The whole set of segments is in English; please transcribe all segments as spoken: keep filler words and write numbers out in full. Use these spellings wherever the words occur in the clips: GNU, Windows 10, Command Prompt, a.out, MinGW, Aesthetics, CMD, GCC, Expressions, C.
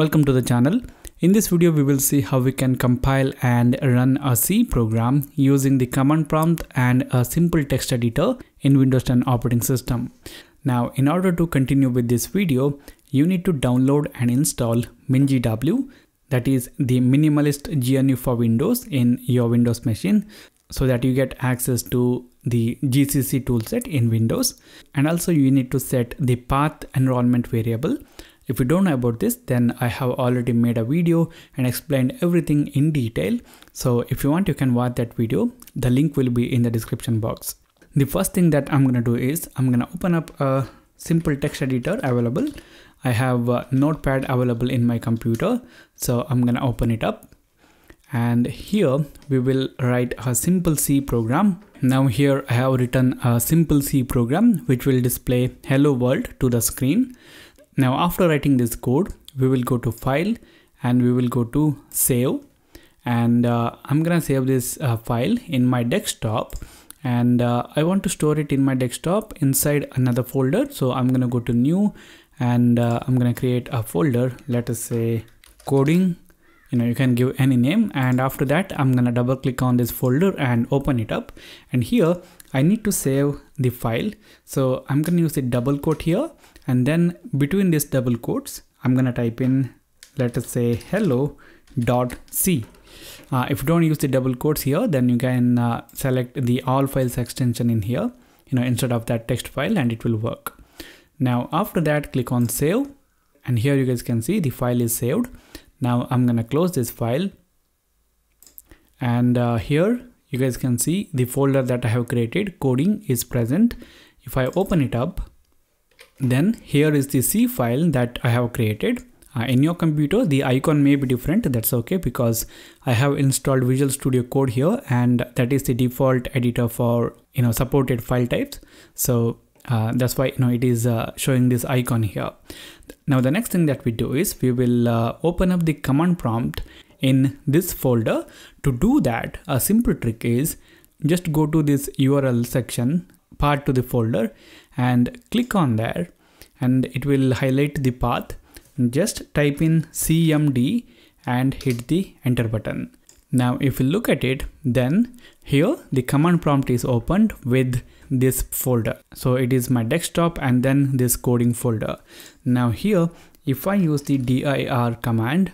Welcome to the channel. In this video we will see how we can compile and run a C program using the command prompt and a simple text editor in Windows ten operating system. Now in order to continue with this video, you need to download and install MinGW, that is the minimalist G N U for Windows, in your Windows machine so that you get access to the G C C toolset in Windows. And also you need to set the path environment variable. If you don't know about this, then I have already made a video and explained everything in detail. So if you want, you can watch that video. The link will be in the description box. The first thing that I'm gonna do is I'm gonna open up a simple text editor available. I have a Notepad available in my computer, so I'm gonna open it up. And here we will write a simple C program. Now here I have written a simple C program which will display hello world to the screen. Now after writing this code, we will go to file and we will go to save. And uh, I'm gonna save this uh, file in my desktop, and uh, I want to store it in my desktop inside another folder. So I'm gonna go to new and uh, I'm gonna create a folder. Let us say coding. You know, you can give any name, and after that I'm gonna double click on this folder and open it up. And here I need to save the file, so I'm gonna use a double quote here, and then between these double quotes I'm gonna type in, let us say, hello dot C. Uh, if you don't use the double quotes here, then you can uh, select the all files extension in here, you know, instead of that text file, and it will work. Now after that, click on save, and here you guys can see the file is saved. Now I'm gonna close this file, and uh, here you guys can see the folder that I have created, coding, is present. If I open it up, then here is the C file that I have created. Uh, in your computer the icon may be different, that's okay, because I have installed Visual Studio Code here, and that is the default editor for, you know, supported file types. So Uh, that's why, you know, it is uh, showing this icon here. Now the next thing that we do is we will uh, open up the command prompt in this folder. To do that, a simple trick is just go to this U R L section, path to the folder, and click on there, and it will highlight the path, and just type in C M D and hit the enter button. Now if you look at it, then here the command prompt is opened with this folder. So it is my desktop and then this coding folder. Now here if I use the dir command,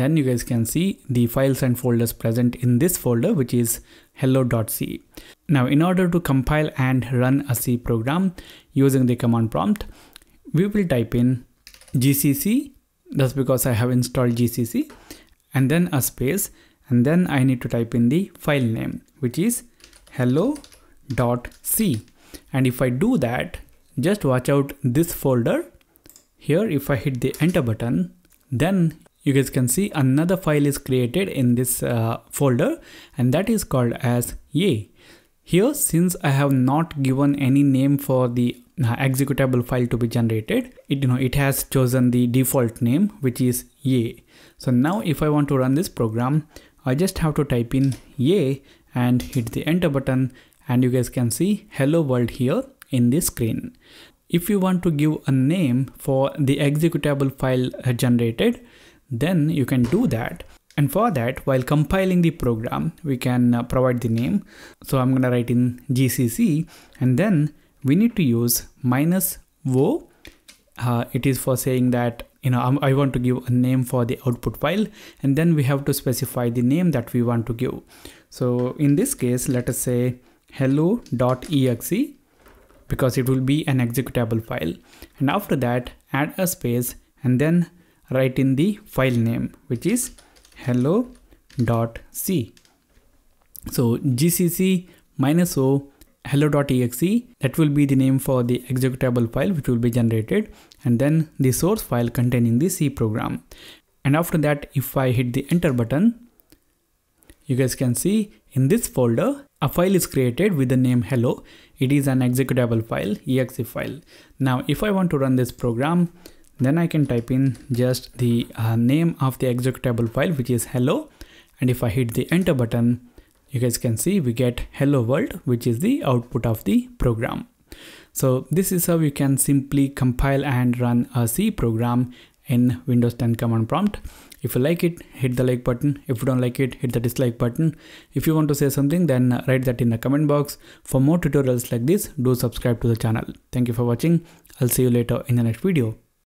then you guys can see the files and folders present in this folder, which is hello dot C. Now in order to compile and run a C program using the command prompt, we will type in G C C, that's because I have installed G C C, and then a space, and then I need to type in the file name, which is hello dot C. And if I do that, just watch out this folder here. If I hit the enter button, then you guys can see another file is created in this uh, folder, and that is called as A. Here, since I have not given any name for the uh, executable file to be generated, it, you know, it has chosen the default name, which is A. So now if I want to run this program, I just have to type in A and hit the enter button, and you guys can see hello world here in this screen. If you want to give a name for the executable file generated, then you can do that. And for that, while compiling the program, we can uh, provide the name. So I'm gonna write in G C C, and then we need to use minus wo. Uh, it is for saying that, you know, I want to give a name for the output file, and then we have to specify the name that we want to give. So in this case, let us say hello dot E X E, because it will be an executable file. And after that, add a space and then write in the file name, which is hello dot C. So G C C minus O hello dot E X E, that will be the name for the executable file which will be generated, and then the source file containing the C program. And after that, if I hit the enter button, you guys can see in this folder a file is created with the name hello. It is an executable file, E X E file. Now if I want to run this program, then I can type in just the uh, name of the executable file, which is hello, and if I hit the enter button, you guys can see we get hello world, which is the output of the program. So this is how you can simply compile and run a C program in Windows ten command prompt. If you like it, hit the like button. If you don't like it, hit the dislike button. If you want to say something, then write that in the comment box. For more tutorials like this, do subscribe to the channel. Thank you for watching. I'll see you later in the next video.